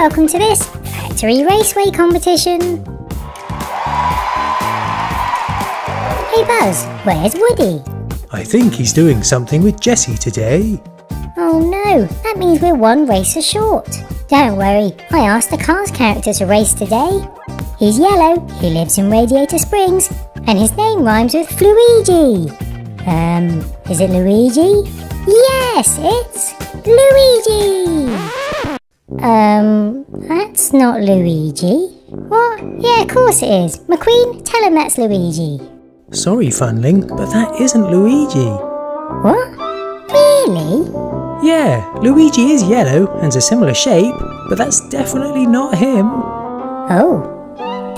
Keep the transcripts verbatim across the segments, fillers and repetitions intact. welcome to this Factory Raceway competition. Hey Buzz, where's Woody? I think he's doing something with Jessie today. Oh no, that means we're one racer short. Don't worry, I asked the Cars character to race today. He's yellow, he lives in Radiator Springs, and his name rhymes with Fluigi. Um, is it Luigi? Yes, it's Luigi! Um, that's not Luigi. What? Yeah, of course it is. McQueen, tell him that's Luigi. Sorry, Funling, but that isn't Luigi. What? Really? Yeah, Luigi is yellow and's a similar shape, but that's definitely not him. Oh.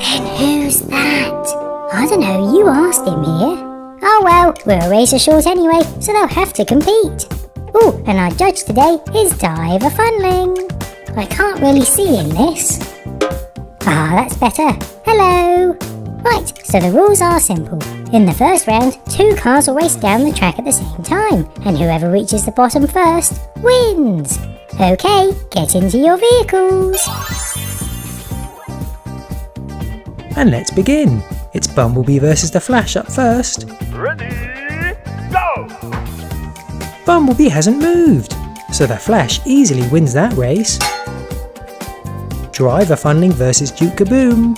Then who's that? I don't know, you asked him here. Oh well, we're a racer short anyway, so they'll have to compete. Oh, and our judge today is Diver Funling. I can't really see in this. Ah, that's better. Hello. Right, so the rules are simple. In the first round, two cars will race down the track at the same time, and whoever reaches the bottom first wins! Okay, get into your vehicles! And let's begin! It's Bumblebee versus the Flash up first. Ready, go! Bumblebee hasn't moved, so the Flash easily wins that race. Driver Funling versus Duke Caboom.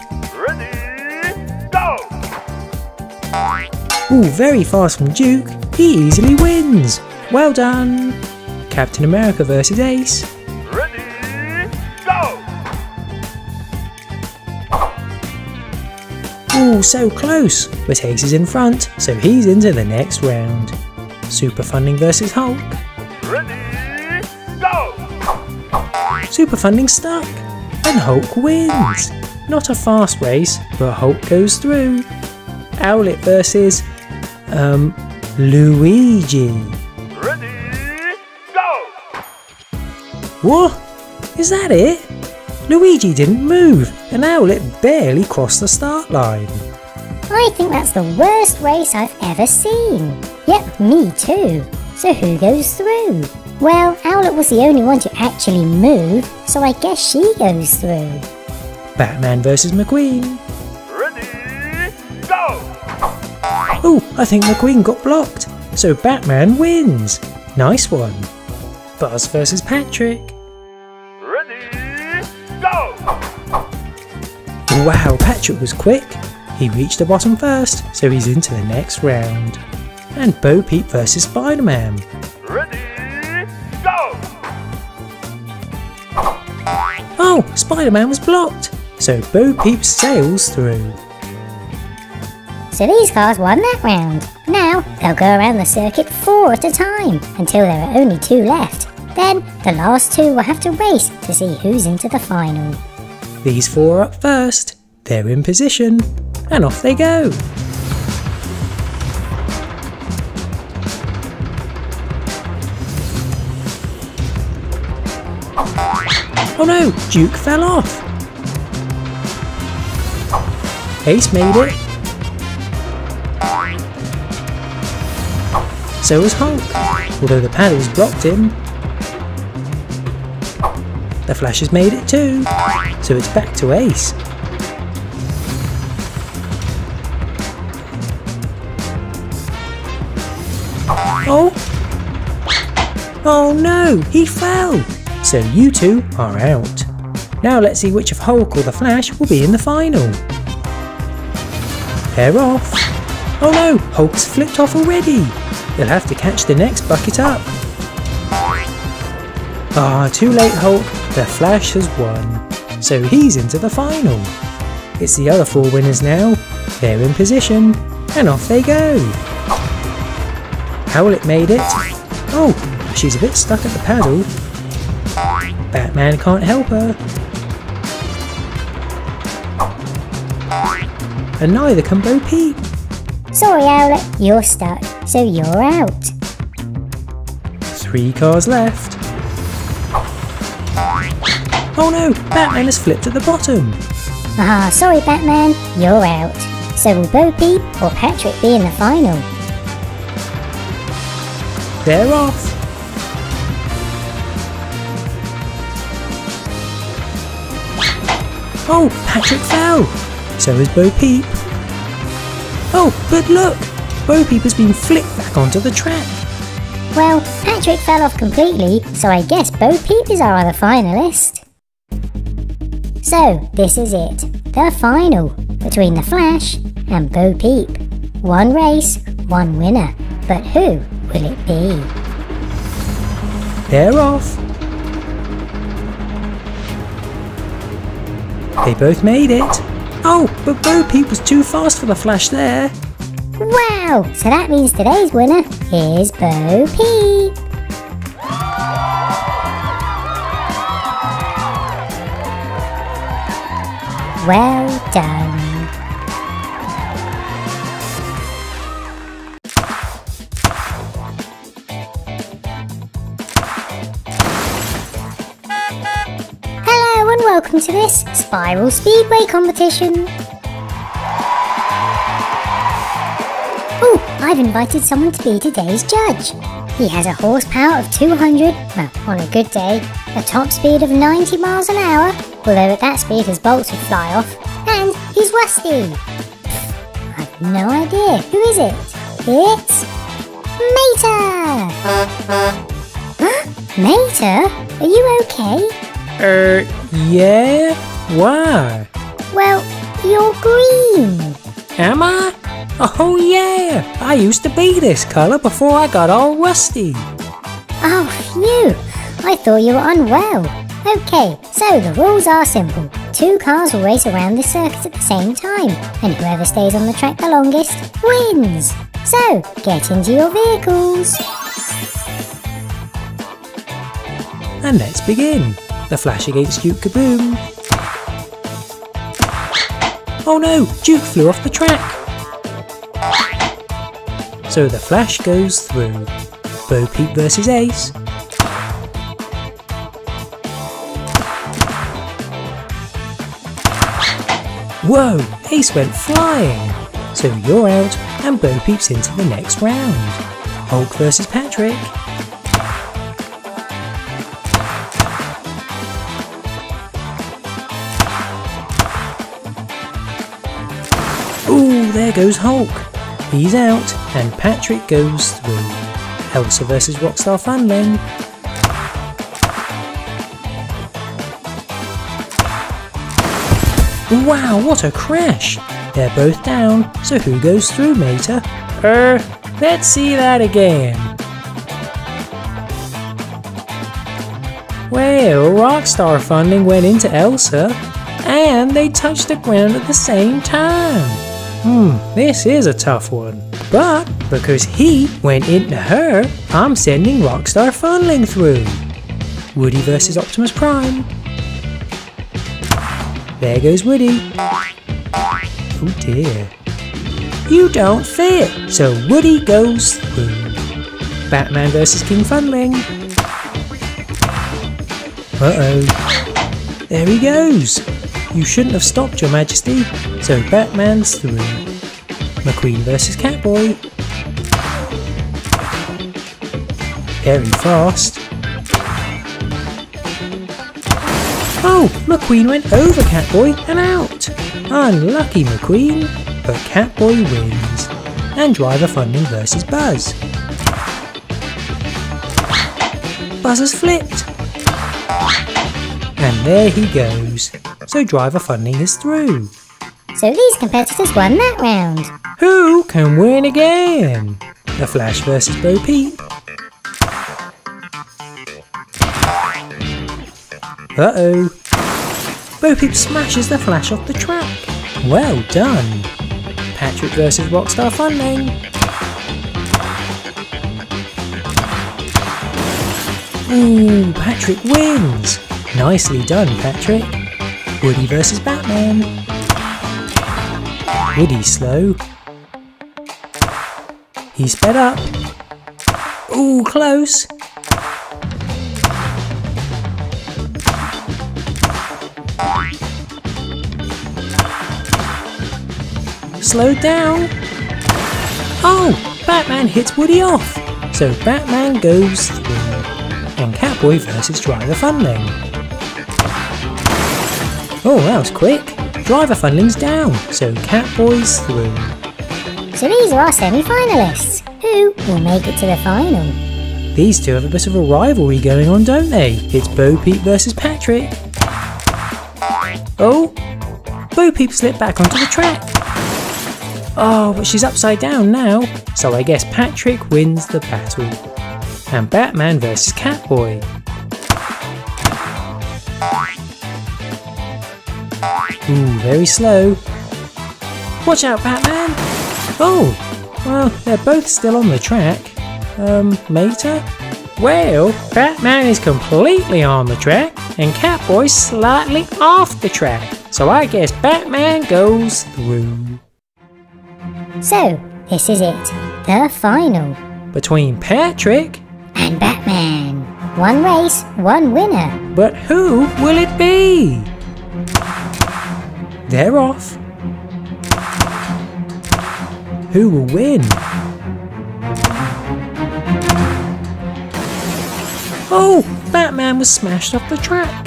Ooh, very fast from Duke, he easily wins! Well done! Captain America versus Ace. Ready, go! Ooh, so close, but Ace is in front, so he's into the next round. Super Funling versus Hulk. Ready, go! Super Funling's stuck, and Hulk wins! Not a fast race, but Hulk goes through. Owlette versus... Um, Luigi. Ready, go! What? Is that it? Luigi didn't move and Owlette barely crossed the start line. I think that's the worst race I've ever seen. Yep, me too. So who goes through? Well, Owlette was the only one to actually move, so I guess she goes through. Batman versus McQueen. Oh, I think McQueen got blocked, so Batman wins! Nice one! Buzz versus Patrick. Ready, go! Wow, Patrick was quick! He reached the bottom first, so he's into the next round. And Bo Peep versus Spider-Man. Ready, go! Oh, Spider-Man was blocked, so Bo Peep sails through. So these cars won that round. Now they'll go around the circuit four at a time until there are only two left. Then the last two will have to race to see who's into the final. These four are up first, they're in position, and off they go. Oh no, Duke fell off. Ace made it. So was Hulk, although the paddles blocked him. The Flash has made it too, so it's back to Ace. Oh! Oh no, he fell! So you two are out. Now let's see which of Hulk or the Flash will be in the final. They're off. Oh no, Hulk's flipped off already! They'll have to catch the next bucket up. Ah, too late Hulk, the Flash has won. So he's into the final. It's the other four winners now, they're in position, and off they go. Owlette made it. Oh, she's a bit stuck at the paddle. Batman can't help her. And neither can Bo Peep. Sorry Owlette, you're stuck, so you're out. Three cars left. Oh no, Batman has flipped at the bottom. Ah, sorry Batman, you're out. So will Bo Peep or Patrick be in the final? They're off. Oh, Patrick fell! So is Bo Peep. Oh, but look! Bo Peep has been flicked back onto the track. Well, Patrick fell off completely, so I guess Bo Peep is our other finalist. So, this is it. The final, between the Flash and Bo Peep. One race, one winner. But who will it be? They're off. They both made it. Oh, but Bo Peep was too fast for the Flash there. Wow, so that means today's winner is Bo Peep. Well done. Hello and welcome to this Spiral Speedway competition. Oh, I've invited someone to be today's judge. He has a horsepower of two hundred, well, on a good day, a top speed of ninety miles an hour, although at that speed his bolts would fly off, and he's rusty. I've no idea. Who is it? It's Mater! Huh? Mater? Are you okay? Er, yeah? Why? Well, you're green. Am I? Oh yeah, I used to be this colour before I got all rusty. Oh phew, I thought you were unwell. Okay, so the rules are simple. Two cars will race around the circuit at the same time, and whoever stays on the track the longest wins. So, get into your vehicles. And let's begin. The Flash against Duke Caboom. Oh no, Duke flew off the track. So the Flash goes through. Bo Peep versus Ace. Whoa! Ace went flying! So you're out and Bo Peep's into the next round. Hulk versus Patrick. Ooh, there goes Hulk. He's out, and Patrick goes through. Elsa versus Rockstar Funling. Wow, what a crash! They're both down, so who goes through, Mater? Er, let's see that again. Well, Rockstar Funling went into Elsa, and they touched the ground at the same time. Hmm, this is a tough one. But because he went into her, I'm sending Rockstar Funling through. Woody versus Optimus Prime. There goes Woody. Oh dear. You don't fit, so Woody goes through. Batman versus King Funling. Uh-oh. There he goes. You shouldn't have stopped, Your Majesty. So Batman's through. McQueen versus Catboy. Very fast. Oh, McQueen went over Catboy and out. Unlucky McQueen, but Catboy wins. And Driver Funling versus Buzz. Buzz has flipped. And there he goes. So Driver Funling is through. So these competitors won that round. Who can win again? The Flash versus Bo Peep. Uh-oh. Bo Peep smashes the Flash off the track. Well done. Patrick versus Rockstar Funling. Ooh, Patrick wins. Nicely done, Patrick. Woody versus Batman. Woody's slow. He sped up. Ooh, close. Slowed down. Oh, Batman hits Woody off. So Batman goes through. And Catboy versus Driver Funling. Oh, that was quick. Driver Funling's down, so Catboy's through. So these are our semi-finalists, who will make it to the final. These two have a bit of a rivalry going on, don't they? It's Bo Peep versus Patrick. Oh, Bo Peep slipped back onto the track. Oh, but she's upside down now, so I guess Patrick wins the battle. And Batman versus Catboy. Ooh, very slow. Watch out, Batman! Oh! Well, they're both still on the track. Um, Mater? Well, Batman is completely on the track, and Catboy's slightly off the track. So I guess Batman goes through. So, this is it. The final. Between Patrick and Batman. One race, one winner. But who will it be? They're off. Who will win? Oh, Batman was smashed off the track.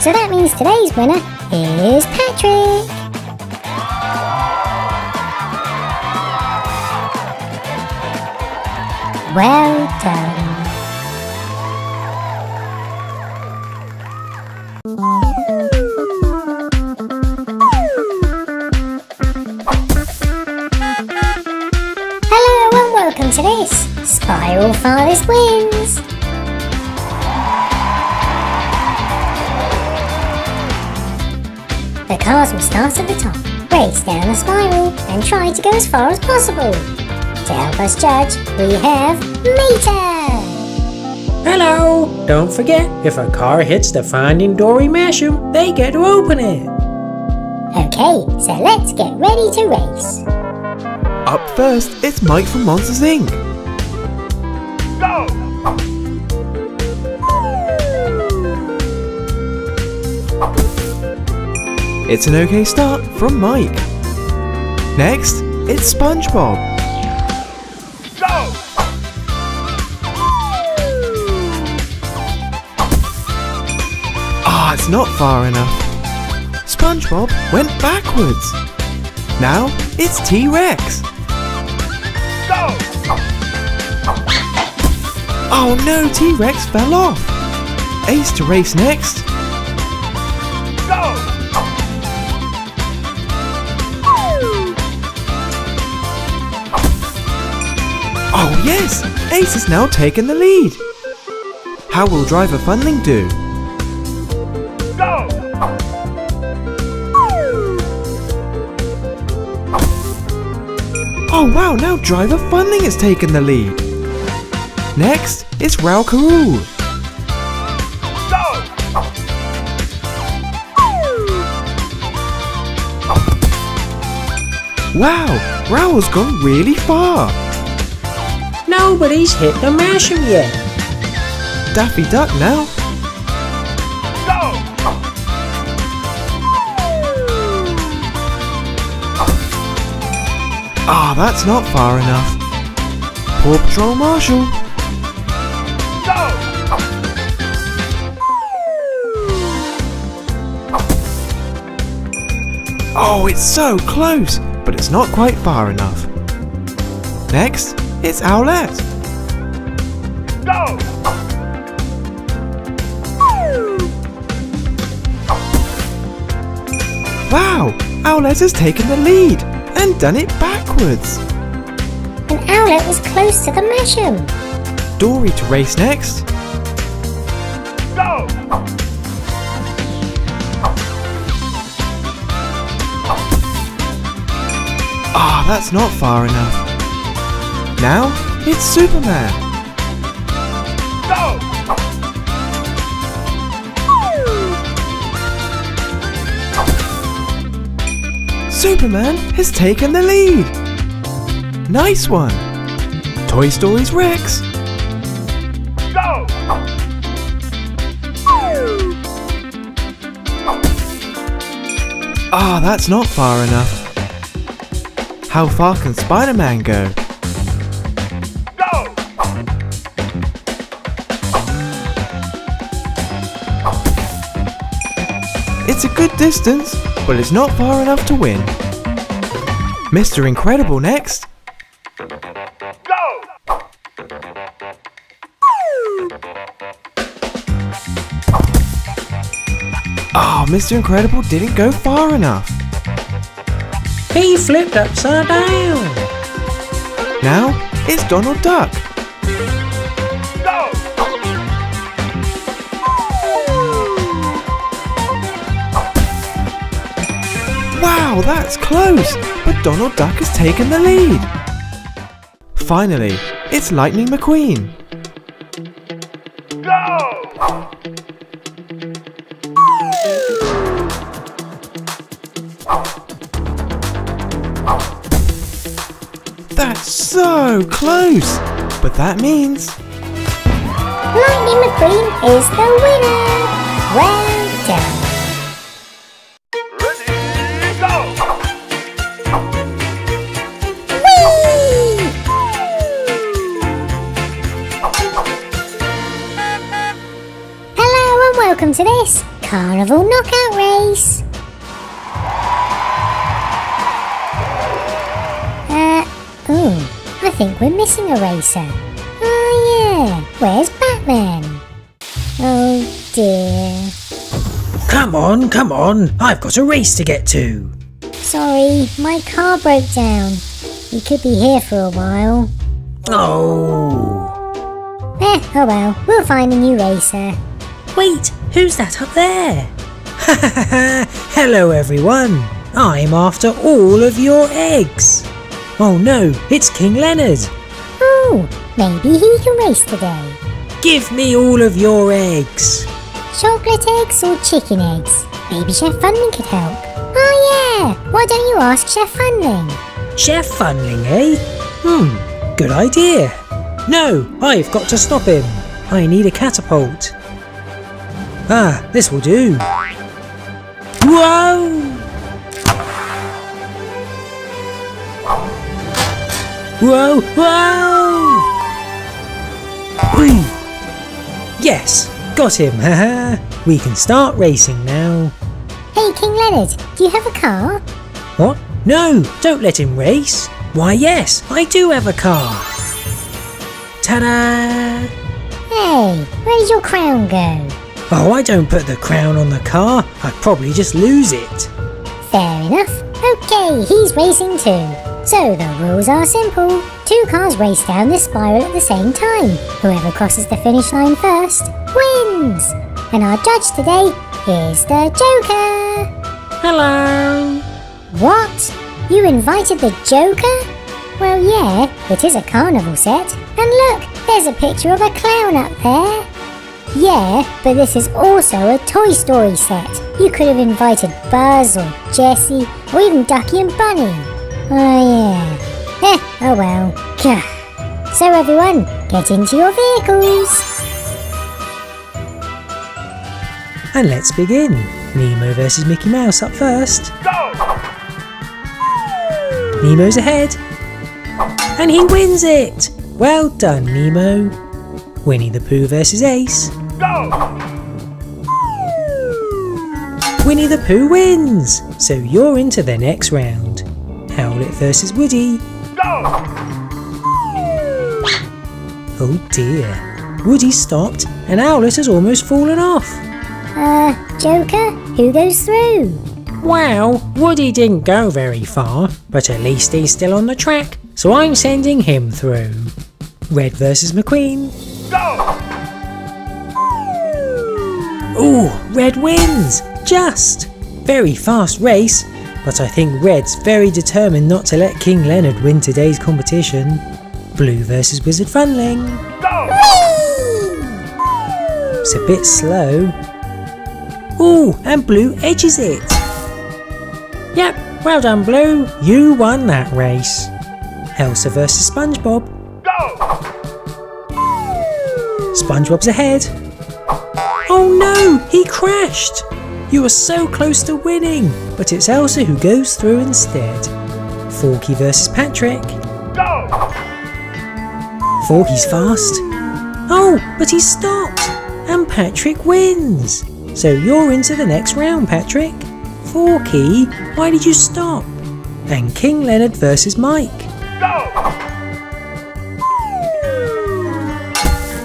So that means today's winner is Patrick. Well done. To this, Spiral Fathers wins! The cars will start at the top, race down the spiral and try to go as far as possible. To help us judge, we have Mater! Hello! Don't forget, if a car hits the Finding Dory Mushroom, they get to open it! Okay, so let's get ready to race! Up first, it's Mike from Monsters Incorporated. Go! It's an okay start from Mike. Next, it's SpongeBob. Go! Ah, it's not far enough. SpongeBob went backwards. Now, it's T-Rex. Oh no, T-Rex fell off! Ace to race next! Go! Oh yes! Ace has now taken the lead! How will Driver Funling do? Go! Oh wow, now Driver Funling has taken the lead! Next, it's Raul Karoo. Go! Wow, Raul's gone really far. Nobody's hit the mushroom yet. Daffy Duck now. Go! Ah, oh, that's not far enough. Paw Patrol Marshall. Oh, it's so close, but it's not quite far enough. Next, it's Owlette. Go! Wow, Owlette has taken the lead and done it backwards. And Owlette was close to the mushroom. Dory to race next. Go! Ah, oh, that's not far enough. Now, it's Superman. Go! Superman has taken the lead. Nice one. Toy Story's Rex. Go! Ah, oh, that's not far enough. How far can Spider-Man go? Go! It's a good distance, but it's not far enough to win. Mister Incredible next. Oh, Mister Incredible didn't go far enough. He flipped upside down. Now it's Donald Duck. Go. Wow, that's close, but Donald Duck has taken the lead. Finally, it's Lightning McQueen. Go. That's so close, but that means Lightning McQueen is the winner. Well done. Ready, go! Whee! Hello and welcome to this Carnival Knockout Race. I think we're missing a racer. Oh yeah, where's Batman? Oh dear. Come on, come on, I've got a race to get to. Sorry, my car broke down. You could be here for a while. Oh. Eh, oh well, we'll find a new racer. Wait, who's that up there? Ha ha ha ha, hello everyone. I'm after all of your eggs. Oh no, it's King Leonard! Oh, maybe he can race today. Give me all of your eggs. Chocolate eggs or chicken eggs? Maybe Chef Funling could help. Oh yeah, why don't you ask Chef Funling? Chef Funling, eh? Hmm, good idea. No, I've got to stop him. I need a catapult. Ah, this will do. Whoa! Whoa, whoa! Whee. Yes, got him, haha! We can start racing now. Hey King Leonard, do you have a car? What? No, don't let him race. Why yes, I do have a car. Ta-da! Hey, where's your crown go? Oh, I don't put the crown on the car. I'd probably just lose it. Fair enough. Okay, he's racing too. So the rules are simple. Two cars race down this spiral at the same time. Whoever crosses the finish line first wins. And our judge today is the Joker. Hello. What? You invited the Joker? Well yeah, it is a carnival set. And look, there's a picture of a clown up there. Yeah, but this is also a Toy Story set. You could have invited Buzz or Jessie or even Ducky and Bunny. Oh yeah. Eh, oh well. Gah. So everyone, get into your vehicles. And let's begin. Nemo versus Mickey Mouse up first. Go! Nemo's ahead. And he wins it! Well done, Nemo. Winnie the Pooh versus Ace. Go! Winnie the Pooh wins! So you're into the next round. Owlette versus Woody. Go! Oh dear. Woody stopped and Owlette has almost fallen off. Uh, Joker, who goes through? Wow, Woody didn't go very far, but at least he's still on the track, so I'm sending him through. Red versus McQueen. Go! Ooh, Red wins! Just! Very fast race. But I think Red's very determined not to let King Leonard win today's competition. Blue versus Wizard Funling. Go! It's a bit slow. Ooh, and Blue edges it. Yep, well done Blue, you won that race. Elsa versus SpongeBob. Go! SpongeBob's ahead. Oh no, he crashed! You are so close to winning, but it's Elsa who goes through instead. Forky versus Patrick. Go! Forky's fast. Oh, but he stopped, and Patrick wins. So you're into the next round, Patrick. Forky, why did you stop? And King Leonard versus Mike. Go!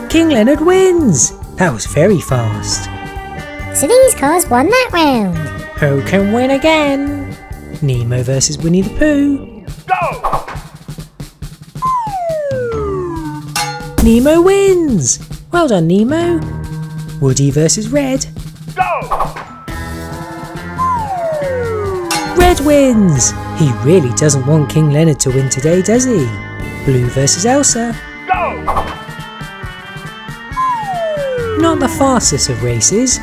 King Leonard wins! That was very fast. So these cars won that round. Who can win again? Nemo versus Winnie the Pooh. Go! Nemo wins! Well done, Nemo. Woody versus Red. Go! Red wins! He really doesn't want King Leonard to win today, does he? Blue versus Elsa. Go! Not the fastest of races,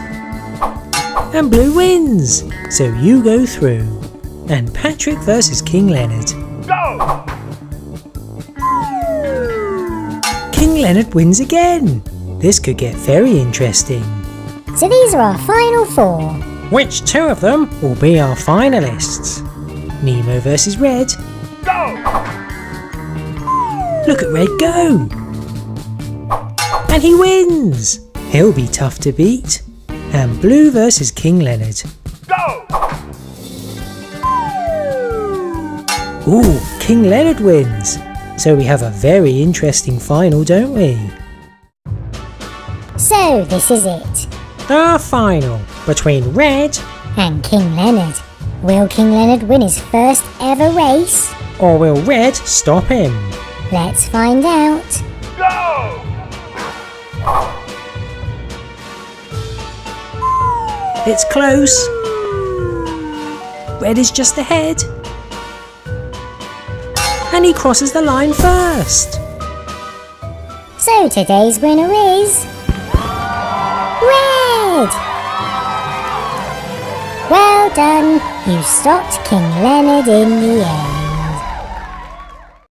and Blue wins, so you go through. And Patrick versus King Leonard. Go! King Leonard wins again. This could get very interesting. So these are our final four. Which two of them will be our finalists? Nemo versus Red. Go! Look at Red go! And he wins! He'll be tough to beat. And Blue versus King Leonard. Go! Ooh, King Leonard wins. So we have a very interesting final, don't we? So this is it. Our final between Red and King Leonard. Will King Leonard win his first ever race? Or will Red stop him? Let's find out. Go! It's close. Red is just ahead. And he crosses the line first. So today's winner is... Red! Well done. You stopped King Leonard in the end.